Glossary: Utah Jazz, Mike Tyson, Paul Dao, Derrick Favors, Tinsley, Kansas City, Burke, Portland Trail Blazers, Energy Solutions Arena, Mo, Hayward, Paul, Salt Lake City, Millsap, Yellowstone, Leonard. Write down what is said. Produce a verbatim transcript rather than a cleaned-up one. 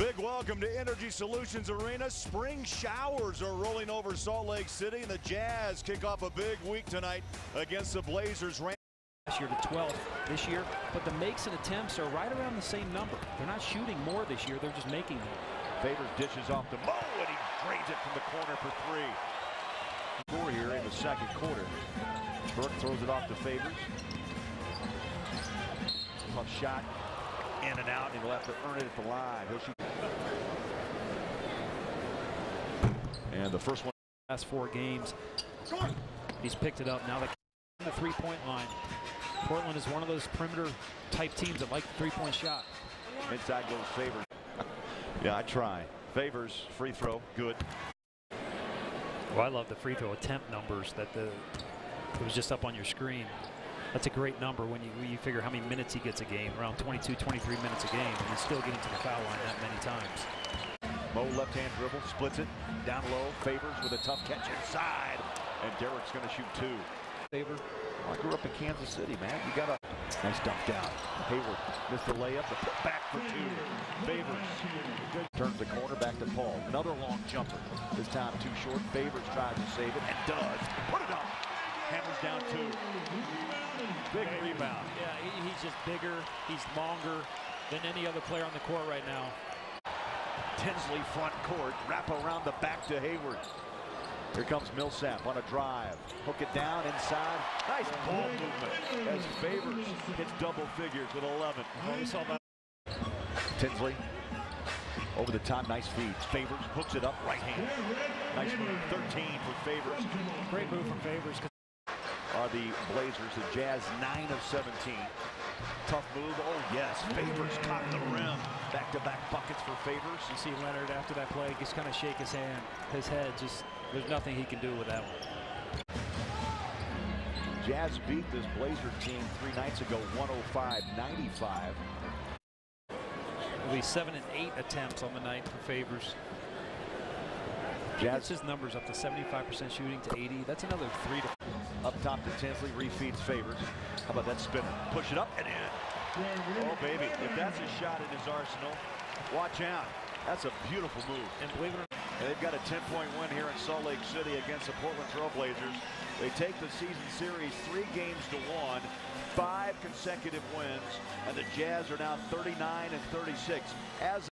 Big welcome to Energy Solutions Arena. Spring showers are rolling over Salt Lake City, and the Jazz kick off a big week tonight against the Blazers. Last year to twelfth this year, but the makes and attempts are right around the same number. They're not shooting more this year, they're just making them. Favors dishes off to Mo, and he drains it from the corner for three. Score here in the second quarter. Burke throws it off to Favors. Tough shot, in and out, and he'll have to earn it at the line. He'll shoot. And the first one, last four games, he's picked it up. Now they the three-point line. Portland is one of those perimeter-type teams that like the three-point shot. Inside goes Favors. Yeah, I try. Favors free throw, good. Well, I love the free throw attempt numbers that the it was just up on your screen. That's a great number when you when you figure how many minutes he gets a game, around twenty-two, twenty-three minutes a game, and he's still getting to the foul line that many times. Mo left-hand dribble, splits it, down low, Favors with a tough catch inside, and Derrick's going to shoot two. Favors, I grew up in Kansas City, man. You got a nice dump down. Hayward missed the layup, the put back for two. Favors turns the corner back to Paul. Another long jumper, this time too short. Favors tries to save it and does. Put it up. Hammers down two. Big rebound. Yeah, he, he's just bigger. He's longer than any other player on the court right now. Tinsley front court. Wrap around the back to Hayward. Here comes Millsap on a drive. Hook it down inside. Nice ball movement as Favors hits double figures with eleven. Tinsley over the top. Nice feed. Favors hooks it up right hand. Nice move. thirteen for Favors. Great move from Favors. Are the Blazers, the Jazz nine of seventeen. Tough move. Oh, yes. Favors caught the rim. Back-to-back buckets for Favors. You see Leonard after that play just kind of shake his hand. His head just, there's nothing he can do with that one. Jazz beat this Blazer team three nights ago, one oh five ninety-five. It'll be seven and eight attempts on the night for Favors. Jazz, his numbers up to seventy-five percent shooting to eighty. That's another three to up top to Tinsley, refeeds Favors. How about that spinner? Push it up and in. Oh, baby, if that's a shot in his arsenal, watch out. That's a beautiful move. And believe it or not, and they've got a ten-point win here in Salt Lake City against the Portland Trail Blazers. They take the season series three games to one, five consecutive wins, and the Jazz are now thirty-nine and thirty-six. As